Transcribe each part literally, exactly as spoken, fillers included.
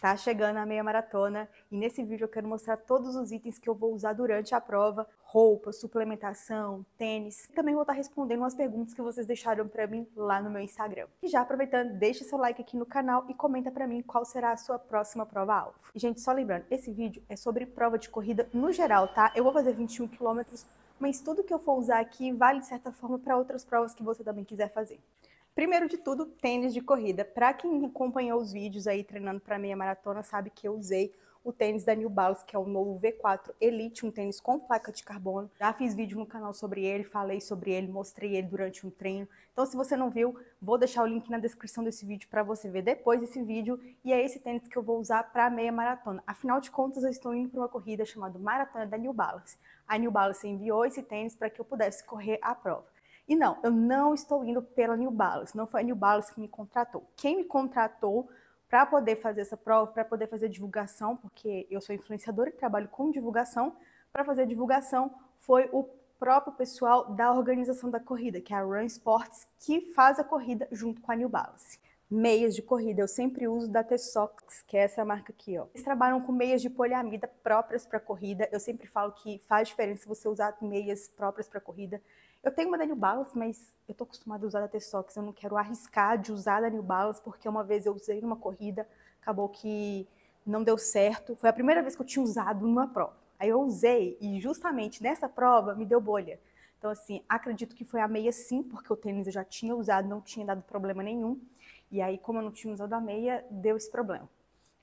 Tá chegando a meia maratona e nesse vídeo eu quero mostrar todos os itens que eu vou usar durante a prova, roupa, suplementação, tênis. E também vou estar respondendo umas perguntas que vocês deixaram pra mim lá no meu Instagram. E já aproveitando, deixa seu like aqui no canal e comenta pra mim qual será a sua próxima prova-alvo. E gente, só lembrando, esse vídeo é sobre prova de corrida no geral, tá? Eu vou fazer vinte e um quilômetros, mas tudo que eu for usar aqui vale de certa forma para outras provas que você também quiser fazer. Primeiro de tudo, tênis de corrida. Para quem acompanhou os vídeos aí treinando para meia maratona, sabe que eu usei o tênis da New Balance, que é o novo V quatro Elite, um tênis com placa de carbono. Já fiz vídeo no canal sobre ele, falei sobre ele, mostrei ele durante um treino. Então, se você não viu, vou deixar o link na descrição desse vídeo para você ver depois desse vídeo. E é esse tênis que eu vou usar para meia maratona. Afinal de contas, eu estou indo para uma corrida chamada Maratona da New Balance. A New Balance enviou esse tênis para que eu pudesse correr a prova. E não, eu não estou indo pela New Balance, não foi a New Balance que me contratou. Quem me contratou para poder fazer essa prova, para poder fazer divulgação, porque eu sou influenciadora e trabalho com divulgação, para fazer divulgação foi o próprio pessoal da organização da corrida, que é a Run Sports, que faz a corrida junto com a New Balance. Meias de corrida, eu sempre uso da Tessox, que é essa marca aqui, ó. Eles trabalham com meias de poliamida próprias para corrida. Eu sempre falo que faz diferença você usar meias próprias para corrida. Eu tenho uma da New Balance, mas eu tô acostumada a usar da T-Sox, eu não quero arriscar de usar da New Balance, porque uma vez eu usei numa corrida, acabou que não deu certo. Foi a primeira vez que eu tinha usado numa prova. Aí eu usei e justamente nessa prova me deu bolha. Então assim, acredito que foi a meia sim, porque o tênis eu já tinha usado, não tinha dado problema nenhum. E aí como eu não tinha usado a meia, deu esse problema.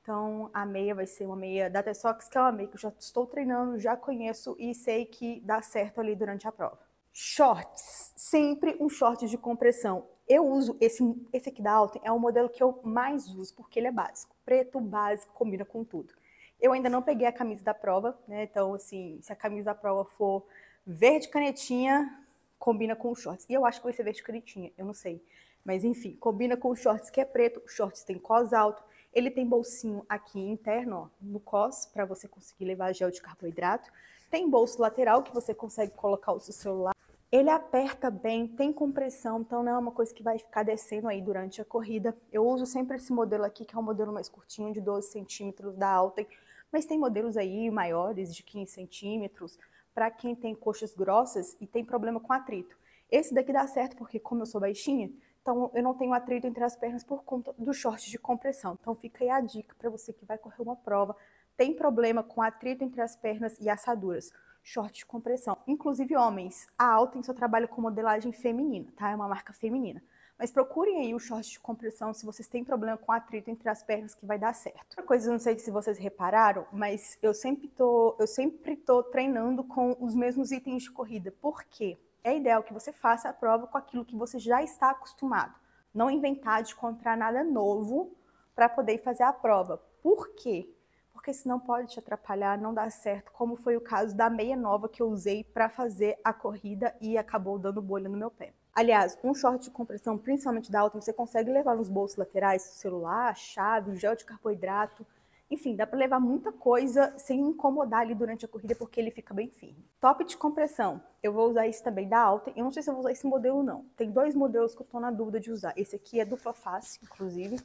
Então a meia vai ser uma meia da T-Sox, que é uma meia que eu já estou treinando, já conheço e sei que dá certo ali durante a prova. Shorts, sempre um short de compressão. Eu uso esse, esse aqui da Alten, é o modelo que eu mais uso, porque ele é básico. Preto, básico, combina com tudo. Eu ainda não peguei a camisa da prova, né? Então, assim, se a camisa da prova for verde canetinha, combina com os shorts. E eu acho que vai ser verde canetinha, eu não sei. Mas, enfim, combina com os shorts que é preto, os shorts tem cós alto. Ele tem bolsinho aqui interno, ó, no cós, para você conseguir levar gel de carboidrato. Tem bolso lateral que você consegue colocar o seu celular. Ele aperta bem, tem compressão, então não é uma coisa que vai ficar descendo aí durante a corrida. Eu uso sempre esse modelo aqui, que é um modelo mais curtinho, de doze centímetros da Alten, mas tem modelos aí maiores, de quinze centímetros, para quem tem coxas grossas e tem problema com atrito. Esse daqui dá certo, porque como eu sou baixinha, então eu não tenho atrito entre as pernas por conta do short de compressão. Então fica aí a dica para você que vai correr uma prova, tem problema com atrito entre as pernas e assaduras. Short de compressão. Inclusive, homens, a Alten só trabalha com modelagem feminina, tá? É uma marca feminina. Mas procurem aí o short de compressão se vocês têm problema com atrito entre as pernas, que vai dar certo. Outra coisa, não sei se vocês repararam, mas eu sempre tô, eu sempre tô treinando com os mesmos itens de corrida. Por quê? É ideal que você faça a prova com aquilo que você já está acostumado. Não inventar de comprar nada novo para poder fazer a prova. Por quê? Porque senão pode te atrapalhar, não dá certo, como foi o caso da meia nova que eu usei para fazer a corrida e acabou dando bolha no meu pé. Aliás, um short de compressão, principalmente da Alten, você consegue levar nos bolsos laterais, celular, chave, gel de carboidrato, enfim, dá para levar muita coisa sem incomodar ali durante a corrida, porque ele fica bem firme. Top de compressão, eu vou usar esse também da Alten, eu não sei se eu vou usar esse modelo ou não, tem dois modelos que eu estou na dúvida de usar, esse aqui é dupla face, inclusive,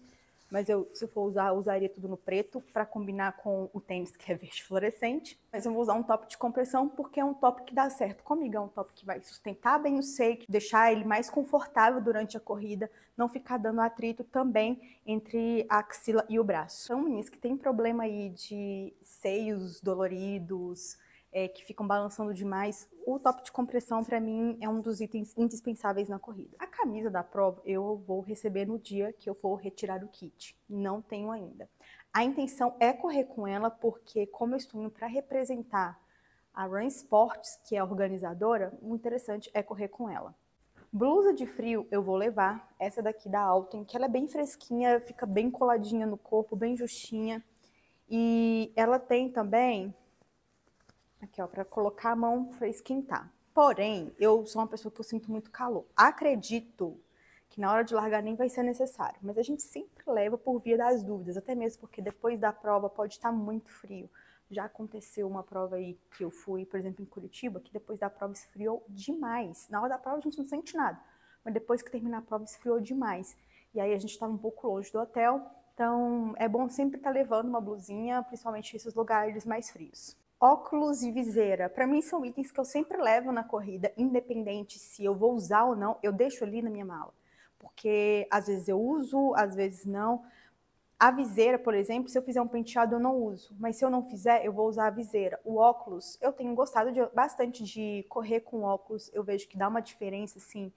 mas eu, se eu for usar, eu usaria tudo no preto para combinar com o tênis que é verde fluorescente. Mas eu vou usar um top de compressão porque é um top que dá certo comigo. É um top que vai sustentar bem o shake, deixar ele mais confortável durante a corrida, não ficar dando atrito também entre a axila e o braço. São meninas que tem problema aí de seios doloridos, é, que ficam balançando demais. O top de compressão, para mim, é um dos itens indispensáveis na corrida. A camisa da prova eu vou receber no dia que eu for retirar o kit. Não tenho ainda. A intenção é correr com ela, porque como eu estou indo para representar a Run Sports, que é a organizadora, o interessante é correr com ela. Blusa de frio eu vou levar, essa daqui da Alten, que ela é bem fresquinha, fica bem coladinha no corpo, bem justinha. E ela tem também... aqui, ó, para colocar a mão para esquentar. Porém, eu sou uma pessoa que eu sinto muito calor. Acredito que na hora de largar nem vai ser necessário, mas a gente sempre leva por via das dúvidas, até mesmo porque depois da prova pode estar muito frio. Já aconteceu uma prova aí que eu fui, por exemplo, em Curitiba, que depois da prova esfriou demais. Na hora da prova a gente não sente nada, mas depois que terminar a prova esfriou demais. E aí a gente estava um pouco longe do hotel, então é bom sempre estar tá levando uma blusinha, principalmente nesses lugares mais frios. Óculos e viseira, para mim são itens que eu sempre levo na corrida, independente se eu vou usar ou não, eu deixo ali na minha mala. Porque às vezes eu uso, às vezes não. A viseira, por exemplo, se eu fizer um penteado eu não uso, mas se eu não fizer, eu vou usar a viseira. O óculos, eu tenho gostado de, bastante de correr com óculos, eu vejo que dá uma diferença, assim,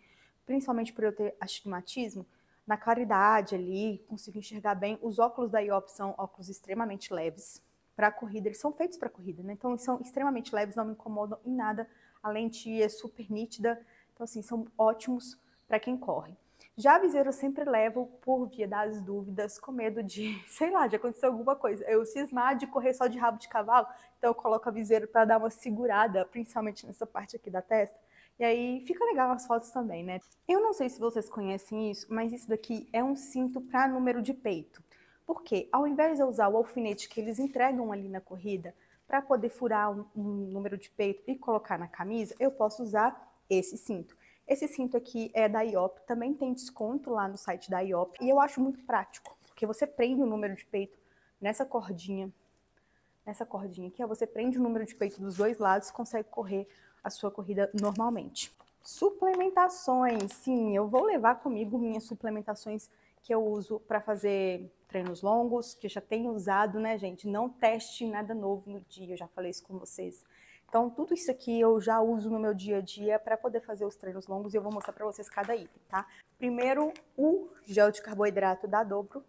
principalmente por eu ter astigmatismo, na claridade ali, consigo enxergar bem. Os óculos da Yopp são óculos extremamente leves. Para corrida, eles são feitos para corrida, né? Então, eles são extremamente leves, não me incomodam em nada. A lente é super nítida. Então, assim, são ótimos para quem corre. Já a viseira eu sempre levo por via das dúvidas, com medo de, sei lá, de acontecer alguma coisa. Eu cismar de correr só de rabo de cavalo, então eu coloco a viseira para dar uma segurada, principalmente nessa parte aqui da testa. E aí fica legal nas fotos também, né? Eu não sei se vocês conhecem isso, mas isso daqui é um cinto para número de peito. Porque ao invés de eu usar o alfinete que eles entregam ali na corrida para poder furar um, um número de peito e colocar na camisa, eu posso usar esse cinto. Esse cinto aqui é da Yopp, também tem desconto lá no site da Yopp. E eu acho muito prático, porque você prende o número de peito nessa cordinha, nessa cordinha aqui, você prende o número de peito dos dois lados e consegue correr a sua corrida normalmente. Suplementações, sim, eu vou levar comigo minhas suplementações que eu uso para fazer treinos longos, que eu já tenho usado, né, gente? Não teste nada novo no dia, eu já falei isso com vocês. Então, tudo isso aqui eu já uso no meu dia a dia para poder fazer os treinos longos e eu vou mostrar para vocês cada item, tá? Primeiro, o gel de carboidrato da Dobro,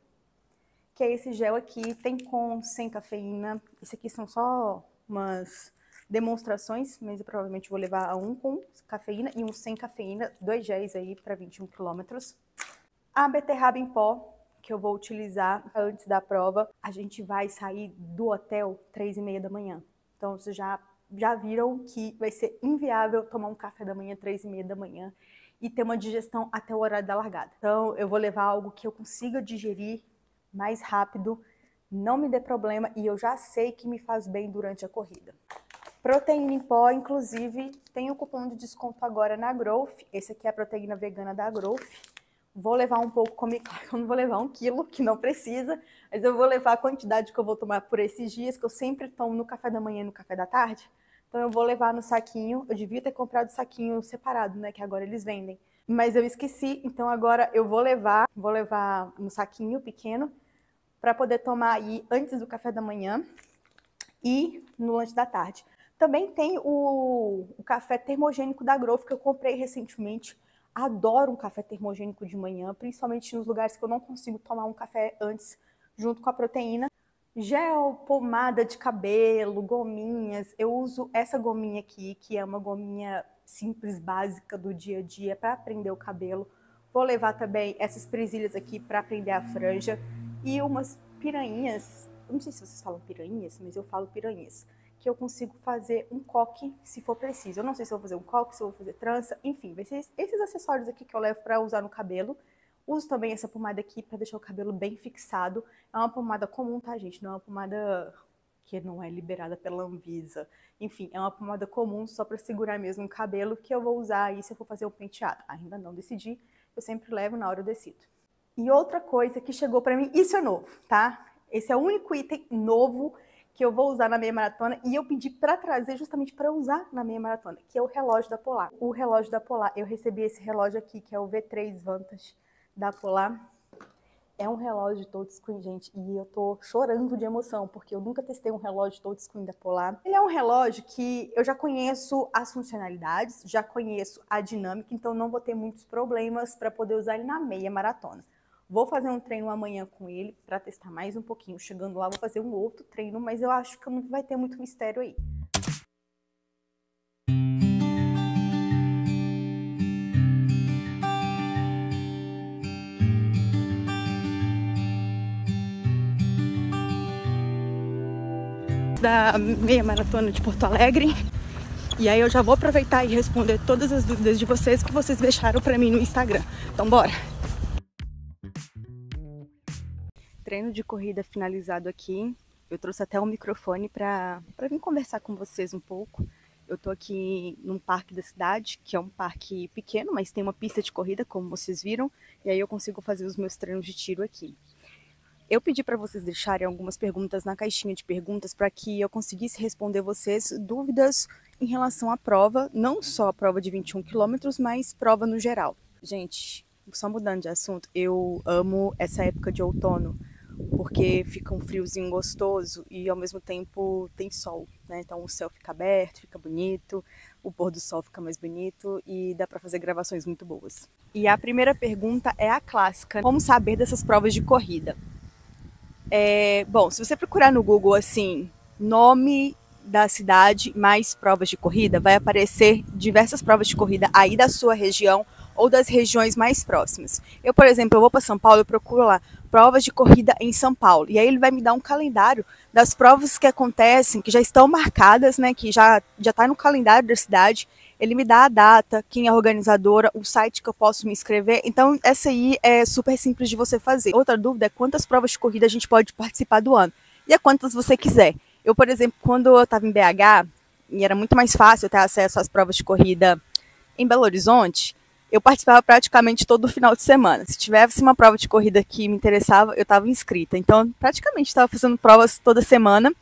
que é esse gel aqui, tem com, sem cafeína. Esse aqui são só umas demonstrações, mas eu provavelmente vou levar um com cafeína e um sem cafeína, dois géis aí para vinte e um quilômetros. A beterraba em pó, que eu vou utilizar antes da prova. A gente vai sair do hotel três e meia da manhã. Então, vocês já, já viram que vai ser inviável tomar um café da manhã três e meia da manhã e ter uma digestão até o horário da largada. Então, eu vou levar algo que eu consiga digerir mais rápido, não me dê problema e eu já sei que me faz bem durante a corrida. Proteína em pó, inclusive, tem um cupom de desconto agora na Growth. Esse aqui é a proteína vegana da Growth. Vou levar um pouco comigo, claro que eu não vou levar um quilo, que não precisa, mas eu vou levar a quantidade que eu vou tomar por esses dias, que eu sempre tomo no café da manhã e no café da tarde. Então eu vou levar no saquinho, eu devia ter comprado saquinho separado, né, que agora eles vendem. Mas eu esqueci, então agora eu vou levar, vou levar no saquinho pequeno, para poder tomar aí antes do café da manhã e no lanche da tarde. Também tem o, o café termogênico da Growth, que eu comprei recentemente. Adoro um café termogênico de manhã, principalmente nos lugares que eu não consigo tomar um café antes, junto com a proteína. Gel, pomada de cabelo, gominhas. Eu uso essa gominha aqui, que é uma gominha simples, básica do dia a dia, para prender o cabelo. Vou levar também essas presilhas aqui para prender a franja. E umas piranhas, eu não sei se vocês falam piranhas, mas eu falo piranhas. Que eu consigo fazer um coque se for preciso. Eu não sei se eu vou fazer um coque, se eu vou fazer trança, enfim, vai ser esses acessórios aqui que eu levo para usar no cabelo. Uso também essa pomada aqui para deixar o cabelo bem fixado. É uma pomada comum, tá, gente? Não é uma pomada que não é liberada pela Anvisa. Enfim, é uma pomada comum só para segurar mesmo o cabelo que eu vou usar aí se eu for fazer um penteado. Ainda não decidi, eu sempre levo na hora eu decido. E outra coisa que chegou para mim, isso é novo, tá? Esse é o único item novo que eu vou usar na meia maratona e eu pedi para trazer justamente para usar na meia maratona, que é o relógio da Polar. O relógio da Polar, eu recebi esse relógio aqui, que é o V três Vantage da Polar. É um relógio touchscreen, gente, e eu tô chorando de emoção, porque eu nunca testei um relógio touchscreen da Polar. Ele é um relógio que eu já conheço as funcionalidades, já conheço a dinâmica, então não vou ter muitos problemas para poder usar ele na meia maratona. Vou fazer um treino amanhã com ele para testar mais um pouquinho. Chegando lá, vou fazer um outro treino, mas eu acho que não vai ter muito mistério aí. Da meia maratona de Porto Alegre. E aí eu já vou aproveitar e responder todas as dúvidas de vocês que vocês deixaram para mim no Instagram. Então bora! Treino de corrida finalizado aqui, eu trouxe até um microfone para vir conversar com vocês um pouco. Eu tô aqui num parque da cidade, que é um parque pequeno, mas tem uma pista de corrida, como vocês viram, e aí eu consigo fazer os meus treinos de tiro aqui. Eu pedi para vocês deixarem algumas perguntas na caixinha de perguntas para que eu conseguisse responder vocês dúvidas em relação à prova, não só a prova de vinte e um quilômetros, mas prova no geral. Gente, só mudando de assunto, eu amo essa época de outono, porque fica um friozinho gostoso e ao mesmo tempo tem sol, né? Então o céu fica aberto, fica bonito, o pôr do sol fica mais bonito e dá para fazer gravações muito boas. E a primeira pergunta é a clássica: como saber dessas provas de corrida? É, bom, se você procurar no Google assim, nome da cidade mais provas de corrida, vai aparecer diversas provas de corrida aí da sua região ou das regiões mais próximas. Eu, por exemplo, eu vou para São Paulo e procuro lá, provas de corrida em São Paulo. E aí ele vai me dar um calendário das provas que acontecem, que já estão marcadas, né, que já já está no calendário da cidade. Ele me dá a data, quem é a organizadora, o site que eu posso me inscrever. Então, essa aí é super simples de você fazer. Outra dúvida é quantas provas de corrida a gente pode participar do ano. E a quantas você quiser. Eu, por exemplo, quando eu estava em B H, e era muito mais fácil ter acesso às provas de corrida em Belo Horizonte, eu participava praticamente todo final de semana. Se tivesse uma prova de corrida que me interessava, eu estava inscrita. Então, praticamente estava fazendo provas toda semana.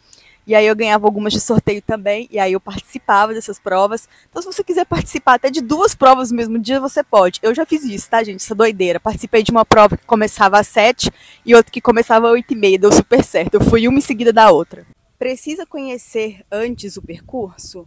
E aí eu ganhava algumas de sorteio também, e aí eu participava dessas provas. Então, se você quiser participar até de duas provas no mesmo dia, você pode. Eu já fiz isso, tá, gente? Essa doideira. Participei de uma prova que começava às sete e outra que começava às oito e meia. Deu super certo. Eu fui uma em seguida da outra. Precisa conhecer antes o percurso?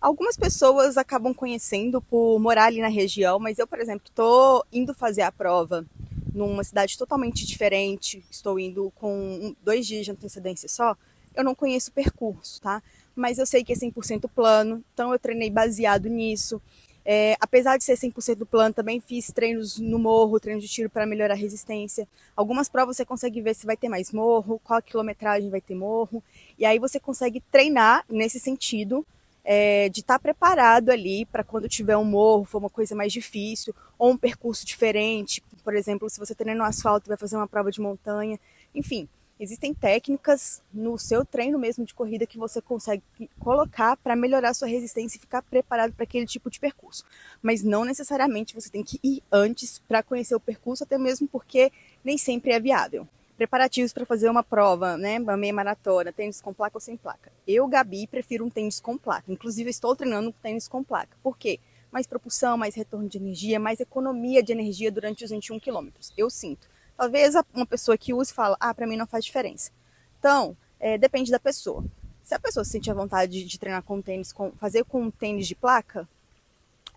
Algumas pessoas acabam conhecendo por morar ali na região, mas eu, por exemplo, estou indo fazer a prova numa cidade totalmente diferente. Estou indo com dois dias de antecedência só. Eu não conheço o percurso, tá? Mas eu sei que é cem por cento plano, então eu treinei baseado nisso. É, apesar de ser cem por cento plano, também fiz treinos no morro, treinos de tiro para melhorar a resistência. Algumas provas você consegue ver se vai ter mais morro, qual a quilometragem vai ter morro. E aí você consegue treinar nesse sentido, é, de estar preparado ali para quando tiver um morro, for uma coisa mais difícil, ou um percurso diferente. Por exemplo, se você treina no asfalto e vai fazer uma prova de montanha, enfim. Existem técnicas no seu treino mesmo de corrida que você consegue colocar para melhorar sua resistência e ficar preparado para aquele tipo de percurso. Mas não necessariamente você tem que ir antes para conhecer o percurso, até mesmo porque nem sempre é viável. Preparativos para fazer uma prova, né, uma meia maratona, tênis com placa ou sem placa. Eu, Gabi, prefiro um tênis com placa. Inclusive, estou treinando um tênis com placa. Por quê? Mais propulsão, mais retorno de energia, mais economia de energia durante os vinte e um quilômetros. Eu sinto. Talvez uma pessoa que use fala, ah, para mim não faz diferença. Então, é, depende da pessoa. Se a pessoa se sentir à vontade de treinar com tênis, com, fazer com tênis de placa,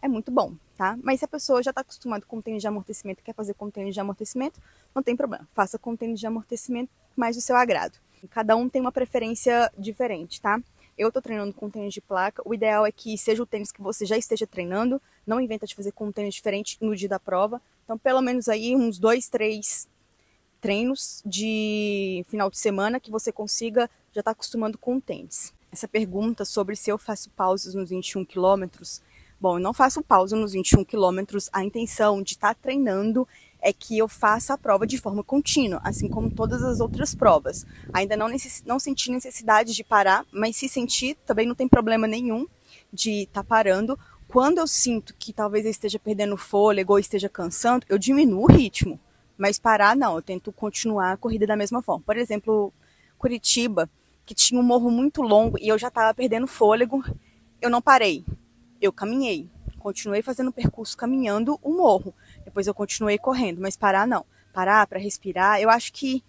é muito bom, tá? Mas se a pessoa já está acostumada com tênis de amortecimento e quer fazer com tênis de amortecimento, não tem problema. Faça com tênis de amortecimento mais do seu agrado. Cada um tem uma preferência diferente, tá? Eu estou treinando com tênis de placa. O ideal é que seja o tênis que você já esteja treinando. Não inventa de fazer com um tênis diferente no dia da prova. Então, pelo menos aí uns dois, três treinos de final de semana que você consiga já estar acostumando com o tênis. Essa pergunta sobre se eu faço pausas nos vinte e um quilômetros. Bom, eu não faço pausa nos vinte e um quilômetros. A intenção de estar treinando é que eu faça a prova de forma contínua, assim como todas as outras provas. Ainda não, necess... não senti necessidade de parar, mas se sentir, também não tem problema nenhum de estar parando. Quando eu sinto que talvez eu esteja perdendo fôlego ou esteja cansando, eu diminuo o ritmo. Mas parar, não. Eu tento continuar a corrida da mesma forma. Por exemplo, Curitiba, que tinha um morro muito longo e eu já estava perdendo fôlego, eu não parei. Eu caminhei. Continuei fazendo o percurso caminhando o morro. Depois eu continuei correndo, mas parar, não. Parar para respirar. Eu acho que...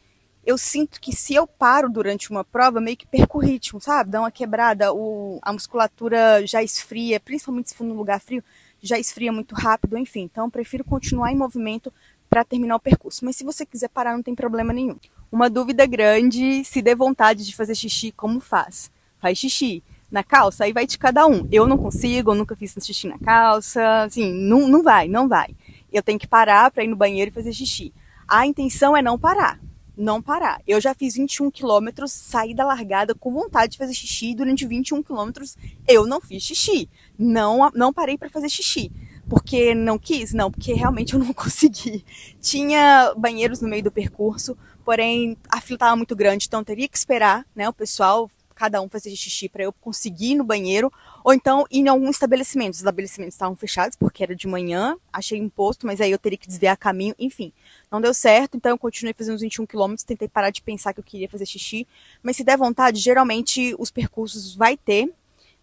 Eu sinto que se eu paro durante uma prova, meio que perco o ritmo, sabe? Dá uma quebrada, o, a musculatura já esfria, principalmente se for num lugar frio, já esfria muito rápido, enfim. Então, eu prefiro continuar em movimento para terminar o percurso. Mas se você quiser parar, não tem problema nenhum. Uma dúvida grande, se der vontade de fazer xixi, como faz? Faz xixi na calça, aí vai de cada um. Eu não consigo, eu nunca fiz xixi na calça, assim, não, não vai, não vai. Eu tenho que parar para ir no banheiro e fazer xixi. A intenção é não parar. Não parar. Eu já fiz vinte e um quilômetros, saí da largada com vontade de fazer xixi. Durante vinte e um quilômetros eu não fiz xixi. Não, não parei para fazer xixi. Porque não quis? Não, porque realmente eu não consegui. Tinha banheiros no meio do percurso, porém a fila estava muito grande, então teria que esperar, né, o pessoal cada um fazer xixi para eu conseguir ir no banheiro, ou então ir em algum estabelecimento. Os estabelecimentos estavam fechados porque era de manhã, achei um posto, mas aí eu teria que desviar caminho, enfim. Não deu certo, então eu continuei fazendo os vinte e um quilômetros, tentei parar de pensar que eu queria fazer xixi, mas se der vontade, geralmente os percursos vai ter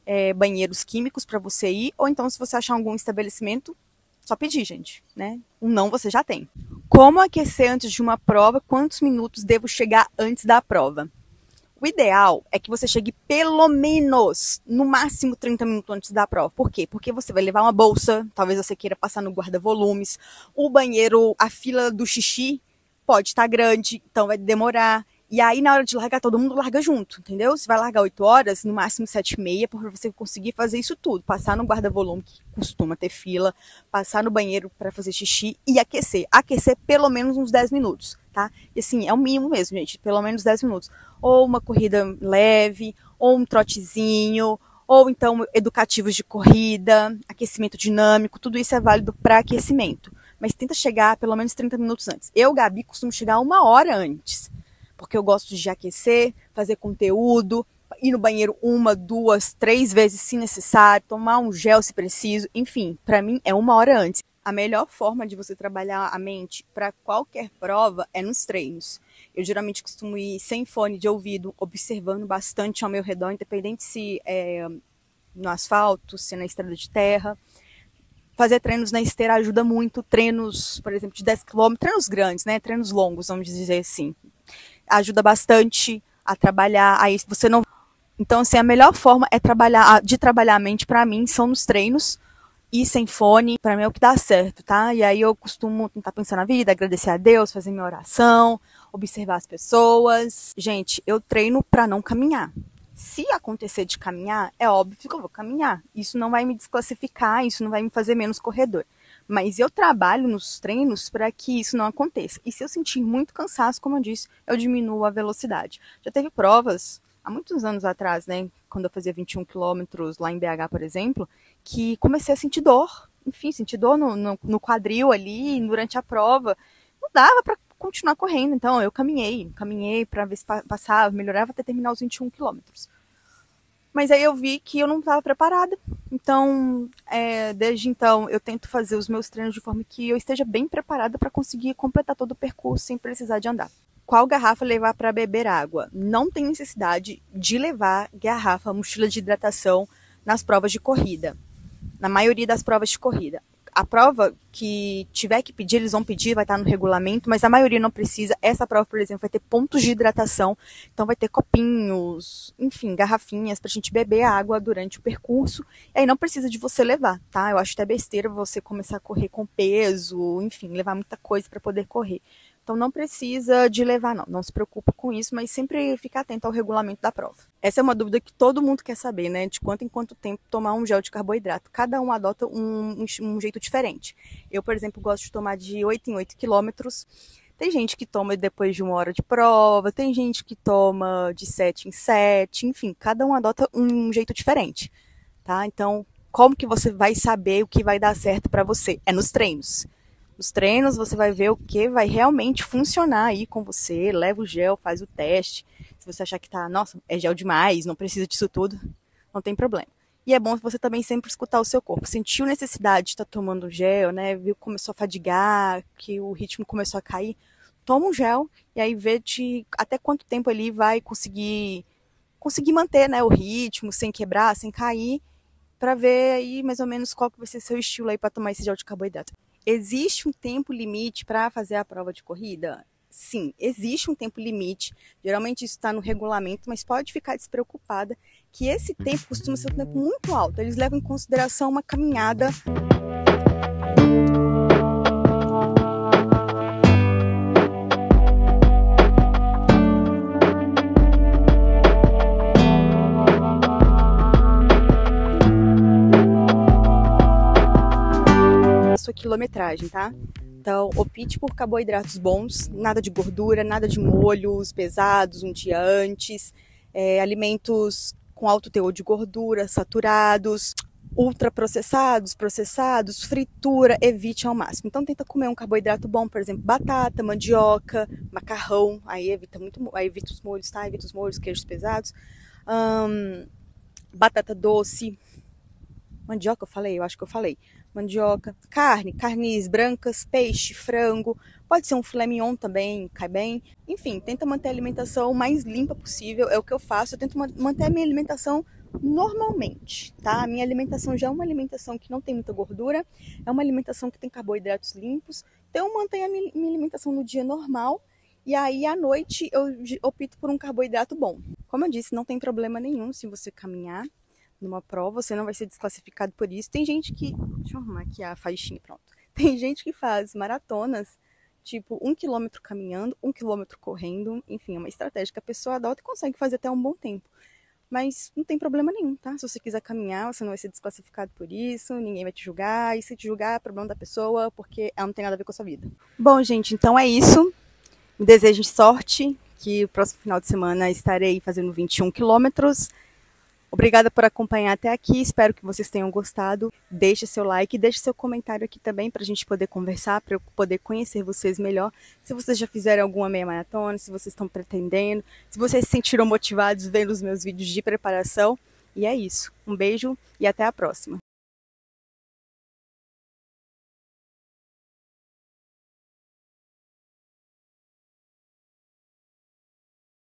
é, banheiros químicos para você ir, ou então se você achar algum estabelecimento, só pedir, gente, né? Um não você já tem. Como aquecer antes de uma prova? Quantos minutos devo chegar antes da prova? O ideal é que você chegue pelo menos, no máximo, trinta minutos antes da prova. Por quê? Porque você vai levar uma bolsa, talvez você queira passar no guarda-volumes, o banheiro, a fila do xixi pode estar grande, então vai demorar. E aí, na hora de largar, todo mundo larga junto, entendeu? Você vai largar oito horas, no máximo sete e meia, para você conseguir fazer isso tudo. Passar no guarda-volume, que costuma ter fila, passar no banheiro para fazer xixi e aquecer. Aquecer pelo menos uns dez minutos, tá? E assim, é o mínimo mesmo, gente, pelo menos dez minutos. Ou uma corrida leve, ou um trotezinho, ou então educativos de corrida, aquecimento dinâmico, tudo isso é válido para aquecimento. Mas tenta chegar pelo menos trinta minutos antes. Eu, Gabi, costumo chegar uma hora antes, porque eu gosto de aquecer, fazer conteúdo, ir no banheiro uma, duas, três vezes se necessário, tomar um gel se preciso, enfim, para mim é uma hora antes. A melhor forma de você trabalhar a mente para qualquer prova é nos treinos. Eu geralmente costumo ir sem fone de ouvido, observando bastante ao meu redor, independente se é no asfalto, se é na estrada de terra. Fazer treinos na esteira ajuda muito, treinos, por exemplo, de dez quilômetros, treinos grandes, né? Treinos longos, vamos dizer assim. Ajuda bastante a trabalhar, aí você não... Então, assim, a melhor forma é trabalhar, de trabalhar a mente, pra mim, são nos treinos e sem fone, pra mim é o que dá certo, tá? E aí eu costumo tentar pensar na vida, agradecer a Deus, fazer minha oração, observar as pessoas. Gente, eu treino pra não caminhar. Se acontecer de caminhar, é óbvio que eu vou caminhar. Isso não vai me desclassificar, isso não vai me fazer menos corredor. Mas eu trabalho nos treinos para que isso não aconteça. E se eu sentir muito cansaço, como eu disse, eu diminuo a velocidade. Já teve provas, há muitos anos atrás, né? Quando eu fazia vinte e um quilômetros lá em B H, por exemplo, que comecei a sentir dor. Enfim, senti dor no, no, no quadril ali, durante a prova. Não dava para continuar correndo. Então, eu caminhei. Caminhei para ver se passava, melhorava até terminar os vinte e um quilômetros. Mas aí eu vi que eu não estava preparada. Então, é, desde então, eu tento fazer os meus treinos de forma que eu esteja bem preparada para conseguir completar todo o percurso sem precisar de andar. Qual garrafa levar para beber água? Não tem necessidade de levar garrafa, mochila de hidratação nas provas de corrida. Na maioria das provas de corrida. A prova que tiver que pedir, eles vão pedir, vai estar no regulamento, mas a maioria não precisa. Essa prova, por exemplo, vai ter pontos de hidratação, então vai ter copinhos, enfim, garrafinhas pra gente beber água durante o percurso. E aí não precisa de você levar, tá? Eu acho até besteira você começar a correr com peso, enfim, levar muita coisa pra poder correr. Então não precisa de levar, não. Não se preocupa com isso, mas sempre fica atento ao regulamento da prova. Essa é uma dúvida que todo mundo quer saber, né? De quanto em quanto tempo tomar um gel de carboidrato. Cada um adota um, um jeito diferente. Eu, por exemplo, gosto de tomar de oito em oito quilômetros. Tem gente que toma depois de uma hora de prova, tem gente que toma de sete em sete, enfim. Cada um adota um jeito diferente, tá? Então, como que você vai saber o que vai dar certo pra você? É nos treinos. Os treinos você vai ver o que vai realmente funcionar aí com você, leva o gel, faz o teste, se você achar que tá, nossa, é gel demais, não precisa disso tudo, não tem problema. E é bom você também sempre escutar o seu corpo, sentiu necessidade de estar tomando gel, né, viu que começou a fadigar, que o ritmo começou a cair, toma um gel e aí vê de até quanto tempo ele vai conseguir, conseguir manter, né, o ritmo, sem quebrar, sem cair, para ver aí mais ou menos qual que vai ser seu estilo aí para tomar esse gel de carboidrato. Existe um tempo limite para fazer a prova de corrida? Sim, existe um tempo limite. Geralmente isso está no regulamento, mas pode ficar despreocupada que esse tempo costuma ser um tempo muito alto. Eles levam em consideração uma caminhada. Quilometragem, tá? Então, opte por carboidratos bons, nada de gordura, nada de molhos pesados um dia antes, é, alimentos com alto teor de gordura, saturados, ultraprocessados, processados, fritura, evite ao máximo. Então, tenta comer um carboidrato bom, por exemplo, batata, mandioca, macarrão, aí evita muito, aí evita os molhos, tá? Evita os molhos, queijos pesados. hum, batata doce, mandioca, eu falei, eu acho que eu falei, mandioca, carne, carnes brancas, peixe, frango, pode ser um filé mignon também, cai bem. Enfim, tenta manter a alimentação mais limpa possível, é o que eu faço, eu tento manter a minha alimentação normalmente, tá? A minha alimentação já é uma alimentação que não tem muita gordura, é uma alimentação que tem carboidratos limpos, então eu mantenho a minha alimentação no dia normal e aí à noite eu opto por um carboidrato bom. Como eu disse, não tem problema nenhum se você caminhar numa prova, você não vai ser desclassificado por isso. Tem gente que... Deixa eu arrumar aqui a faixinha, pronto. Tem gente que faz maratonas, tipo, um quilômetro caminhando, um quilômetro correndo, enfim, é uma estratégia que a pessoa adota e consegue fazer até um bom tempo. Mas não tem problema nenhum, tá? Se você quiser caminhar, você não vai ser desclassificado por isso, ninguém vai te julgar, e se te julgar é problema da pessoa, porque ela não tem nada a ver com a sua vida. Bom, gente, então é isso. Me desejo sorte, que o próximo final de semana estarei fazendo vinte e um quilômetros. Obrigada por acompanhar até aqui, espero que vocês tenham gostado. Deixe seu like, deixe seu comentário aqui também para a gente poder conversar, para eu poder conhecer vocês melhor. Se vocês já fizeram alguma meia maratona, se vocês estão pretendendo, se vocês se sentiram motivados vendo os meus vídeos de preparação. E é isso, um beijo e até a próxima.